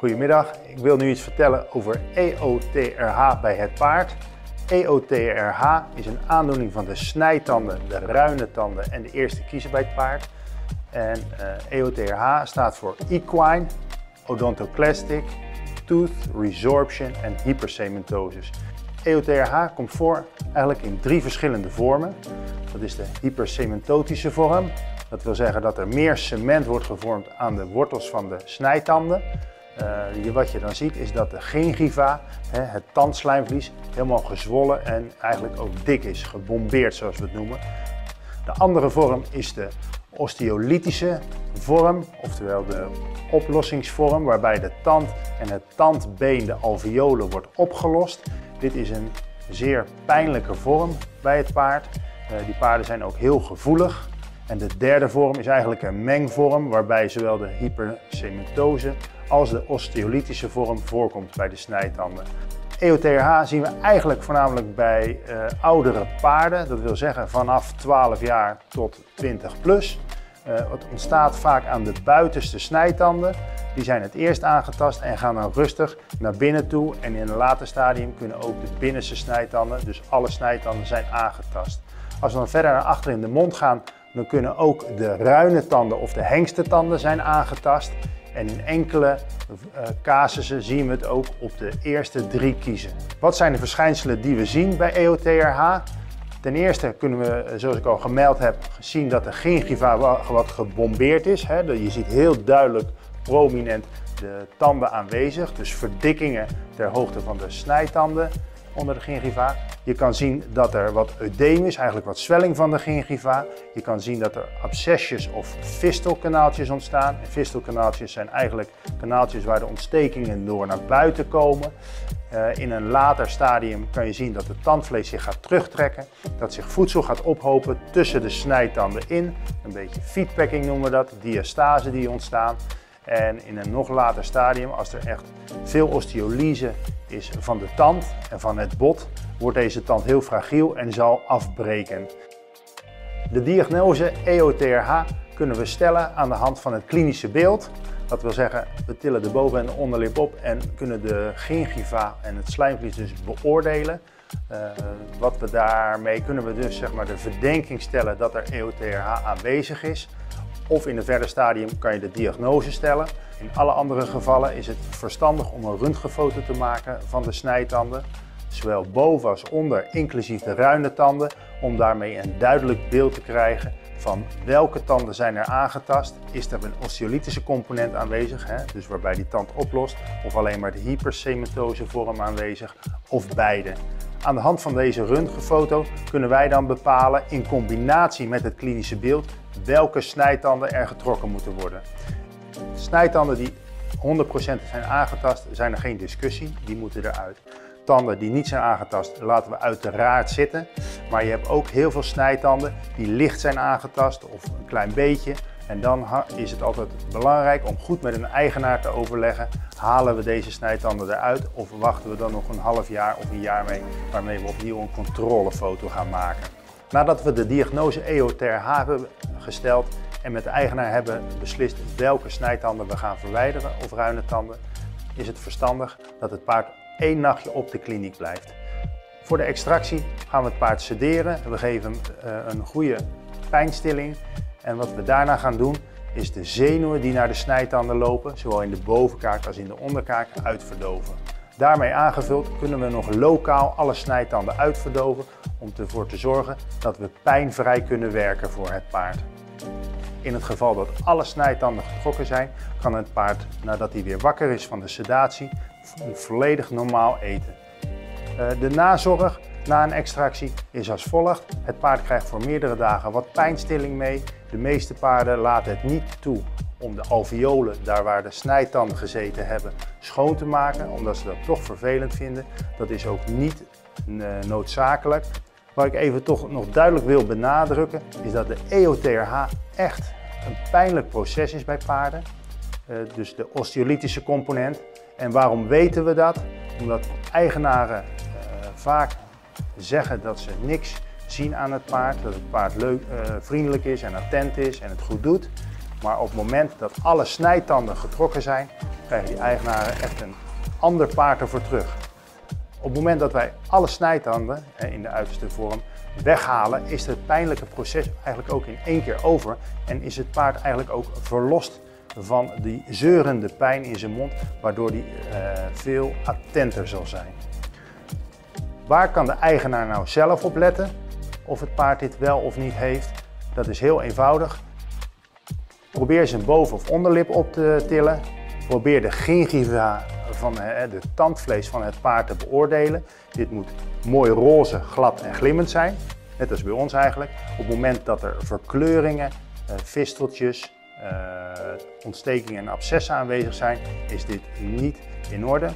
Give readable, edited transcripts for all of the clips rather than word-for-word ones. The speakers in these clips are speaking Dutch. Goedemiddag, ik wil nu iets vertellen over EOTRH bij het paard. EOTRH is een aandoening van de snijtanden, de ruine tanden en de eerste kiezen bij het paard. En EOTRH staat voor equine odontoclastic tooth resorption en hypercementosis. EOTRH komt voor eigenlijk in drie verschillende vormen. Dat is de hypercementotische vorm. Dat wil zeggen dat er meer cement wordt gevormd aan de wortels van de snijtanden. Wat je dan ziet is dat de gingiva, het tandslijmvlies, helemaal gezwollen en eigenlijk ook dik is, gebombeerd zoals we het noemen. De andere vorm is de osteolytische vorm, oftewel de oplossingsvorm, waarbij de tand en het tandbeen, de alveolen, wordt opgelost. Dit is een zeer pijnlijke vorm bij het paard. Die paarden zijn ook heel gevoelig. En de derde vorm is eigenlijk een mengvorm waarbij zowel de hypercementose als de osteolytische vorm voorkomt bij de snijtanden. EOTRH zien we eigenlijk voornamelijk bij oudere paarden, dat wil zeggen vanaf 12 jaar tot 20 plus. Het ontstaat vaak aan de buitenste snijtanden, die zijn het eerst aangetast en gaan dan rustig naar binnen toe. En in een later stadium kunnen ook de binnenste snijtanden, dus alle snijtanden, zijn aangetast. Als we dan verder naar achter in de mond gaan, dan kunnen ook de ruine tanden of de hengstentanden zijn aangetast. En in enkele casussen zien we het ook op de eerste drie kiezen. Wat zijn de verschijnselen die we zien bij EOTRH? Ten eerste kunnen we, zoals ik al gemeld heb, zien dat de gingiva wat gebombeerd is. Je ziet heel duidelijk prominent de tanden aanwezig, dus verdikkingen ter hoogte van de snijtanden onder de gingiva. Je kan zien dat er wat oedeem is, eigenlijk wat zwelling van de gingiva. Je kan zien dat er abscesjes of fistelkanaaltjes ontstaan. En fistelkanaaltjes zijn eigenlijk kanaaltjes waar de ontstekingen door naar buiten komen. In een later stadium kan je zien dat het tandvlees zich gaat terugtrekken, dat zich voedsel gaat ophopen tussen de snijtanden in. Een beetje feedpacking noemen we dat, diastase die ontstaan. En in een nog later stadium, als er echt veel osteolyse is van de tand en van het bot, wordt deze tand heel fragiel en zal afbreken. De diagnose EOTRH kunnen we stellen aan de hand van het klinische beeld. Dat wil zeggen, we tillen de boven- en de onderlip op en kunnen de gingiva en het slijmvlies dus beoordelen. Daarmee kunnen we dus zeg maar, de verdenking stellen dat er EOTRH aanwezig is. Of in een verder stadium kan je de diagnose stellen. In alle andere gevallen is het verstandig om een röntgenfoto te maken van de snijtanden, zowel boven als onder, inclusief de ruine tanden, om daarmee een duidelijk beeld te krijgen van welke tanden zijn er aangetast. Is er een osteolytische component aanwezig, dus waarbij die tand oplost, of alleen maar de hypercementose vorm aanwezig, of beide. Aan de hand van deze röntgenfoto kunnen wij dan bepalen, in combinatie met het klinische beeld, welke snijtanden er getrokken moeten worden. Snijtanden die 100% zijn aangetast, zijn er geen discussie, die moeten eruit. Tanden die niet zijn aangetast, laten we uiteraard zitten. Maar je hebt ook heel veel snijtanden die licht zijn aangetast of een klein beetje. En dan is het altijd belangrijk om goed met een eigenaar te overleggen. Halen we deze snijtanden eruit of wachten we dan nog een half jaar of een jaar mee, waarmee we opnieuw een controlefoto gaan maken. Nadat we de diagnose EOTRH hebben gesteld en met de eigenaar hebben beslist welke snijtanden we gaan verwijderen of ruine tanden, is het verstandig dat het paard één nachtje op de kliniek blijft. Voor de extractie gaan we het paard sederen. We geven hem een goede pijnstilling. En wat we daarna gaan doen is de zenuwen die naar de snijtanden lopen, zowel in de bovenkaak als in de onderkaak, uitverdoven. Daarmee aangevuld kunnen we nog lokaal alle snijtanden uitverdoven om ervoor te zorgen dat we pijnvrij kunnen werken voor het paard. In het geval dat alle snijtanden getrokken zijn, kan het paard, nadat hij weer wakker is van de sedatie, volledig normaal eten. De nazorg na een extractie is als volgt. Het paard krijgt voor meerdere dagen wat pijnstilling mee. De meeste paarden laten het niet toe om de alveolen, daar waar de snijtanden gezeten hebben, schoon te maken, omdat ze dat toch vervelend vinden. Dat is ook niet noodzakelijk. Wat ik even toch nog duidelijk wil benadrukken, is dat de EOTRH echt een pijnlijk proces is bij paarden. Dus de osteolytische component. En waarom weten we dat? Omdat eigenaren vaak zeggen dat ze niks zien aan het paard, dat het paard leuk, vriendelijk is en attent is en het goed doet. Maar op het moment dat alle snijtanden getrokken zijn, krijgen die eigenaren echt een ander paard ervoor terug. Op het moment dat wij alle snijtanden in de uiterste vorm weghalen, is het pijnlijke proces eigenlijk ook in één keer over en is het paard eigenlijk ook verlost van die zeurende pijn in zijn mond, waardoor die veel attenter zal zijn. Waar kan de eigenaar nou zelf op letten of het paard dit wel of niet heeft? Dat is heel eenvoudig. Probeer zijn boven- of onderlip op te tillen. Probeer de gingiva van de tandvlees van het paard te beoordelen. Dit moet mooi roze, glad en glimmend zijn. Net als bij ons eigenlijk. Op het moment dat er verkleuringen, visteltjes, ontstekingen en abscessen aanwezig zijn, is dit niet in orde.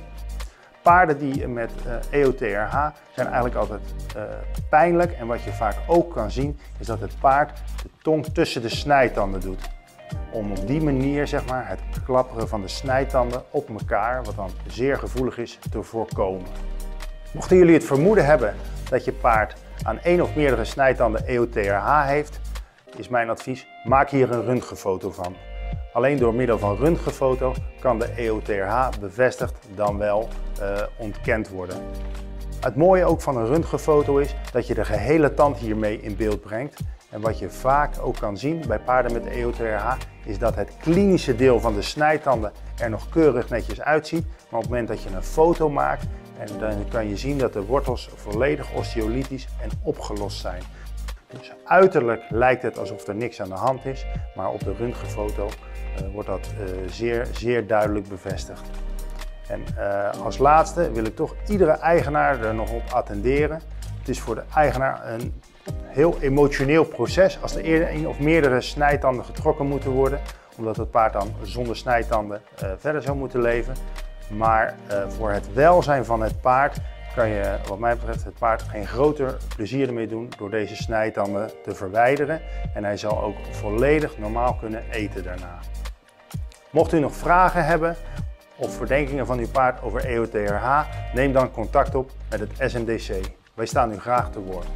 Paarden die met EOTRH zijn eigenlijk altijd pijnlijk. En wat je vaak ook kan zien, is dat het paard de tong tussen de snijtanden doet. Om op die manier, zeg maar, het klapperen van de snijtanden op elkaar, wat dan zeer gevoelig is, te voorkomen. Mochten jullie het vermoeden hebben dat je paard aan één of meerdere snijtanden EOTRH heeft, is mijn advies, maak hier een röntgenfoto van. Alleen door middel van röntgenfoto kan de EOTRH bevestigd dan wel ontkend worden. Het mooie ook van een röntgenfoto is dat je de gehele tand hiermee in beeld brengt. En wat je vaak ook kan zien bij paarden met EOTRH is dat het klinische deel van de snijtanden er nog keurig netjes uitziet. Maar op het moment dat je een foto maakt, en dan kan je zien dat de wortels volledig osteolytisch en opgelost zijn. Dus uiterlijk lijkt het alsof er niks aan de hand is, maar op de röntgenfoto wordt dat zeer duidelijk bevestigd. En als laatste wil ik toch iedere eigenaar er nog op attenderen. Het is voor de eigenaar een heel emotioneel proces als er één of meerdere snijtanden getrokken moeten worden, omdat het paard dan zonder snijtanden verder zou moeten leven. Maar voor het welzijn van het paard kan je, wat mij betreft, het paard geen groter plezier ermee doen door deze snijtanden te verwijderen. En hij zal ook volledig normaal kunnen eten daarna. Mocht u nog vragen hebben of verdenkingen van uw paard over EOTRH, neem dan contact op met het SMDC. Wij staan u graag te woord.